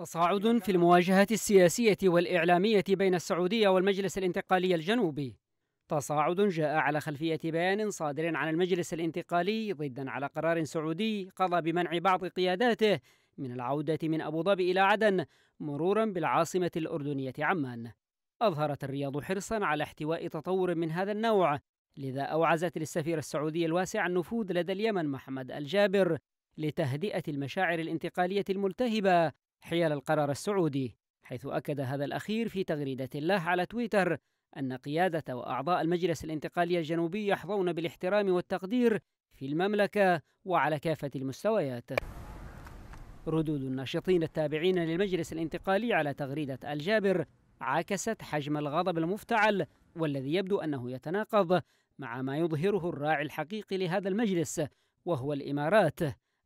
تصاعد في المواجهات السياسية والإعلامية بين السعودية والمجلس الانتقالي الجنوبي، تصاعد جاء على خلفية بيان صادر عن المجلس الانتقالي ضدا على قرار سعودي قضى بمنع بعض قياداته من العودة من أبوظبي إلى عدن مرورا بالعاصمة الأردنية عمان. أظهرت الرياض حرصا على احتواء تطور من هذا النوع، لذا أوعزت للسفير السعودي الواسع النفوذ لدى اليمن محمد الجابر لتهدئة المشاعر الانتقالية الملتهبة حيال القرار السعودي، حيث أكد هذا الأخير في تغريدة له على تويتر أن قيادة وأعضاء المجلس الانتقالي الجنوبي يحظون بالاحترام والتقدير في المملكة وعلى كافة المستويات. ردود الناشطين التابعين للمجلس الانتقالي على تغريدة الجابر عكست حجم الغضب المفتعل، والذي يبدو أنه يتناقض مع ما يظهره الراعي الحقيقي لهذا المجلس وهو الإمارات،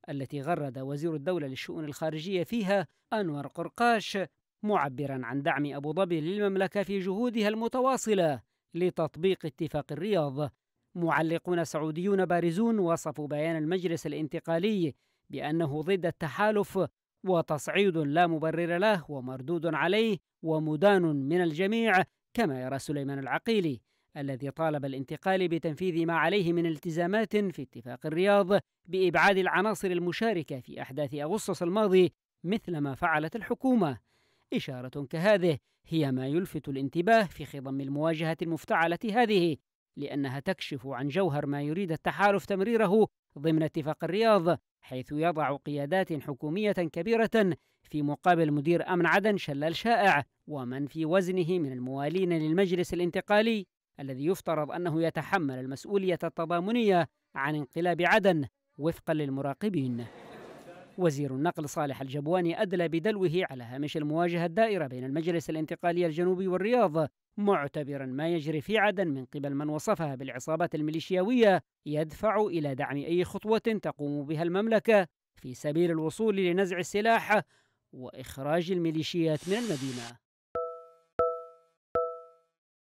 التي غرد وزير الدولة للشؤون الخارجية فيها أنور قرقاش معبراً عن دعم أبوظبي للمملكة في جهودها المتواصلة لتطبيق اتفاق الرياض. معلقون سعوديون بارزون وصفوا بيان المجلس الانتقالي بأنه ضد التحالف وتصعيد لا مبرر له ومردود عليه ومدان من الجميع، كما يرى سليمان العقيلي الذي طالب الانتقال بتنفيذ ما عليه من التزامات في اتفاق الرياض بإبعاد العناصر المشاركة في أحداث أغسطس الماضي مثلما فعلت الحكومة. إشارة كهذه هي ما يلفت الانتباه في خضم المواجهة المفتعلة هذه، لأنها تكشف عن جوهر ما يريد التحالف تمريره ضمن اتفاق الرياض، حيث يضع قيادات حكومية كبيرة في مقابل مدير أمن عدن شلال شائع ومن في وزنه من الموالين للمجلس الانتقالي الذي يفترض أنه يتحمل المسؤولية التضامنية عن انقلاب عدن وفقا للمراقبين. وزير النقل صالح الجبواني أدلى بدلوه على هامش المواجهة الدائرة بين المجلس الانتقالي الجنوبي والرياض، معتبرا ما يجري في عدن من قبل من وصفها بالعصابات الميليشياوية يدفع إلى دعم أي خطوة تقوم بها المملكة في سبيل الوصول لنزع السلاح وإخراج الميليشيات من المدينة.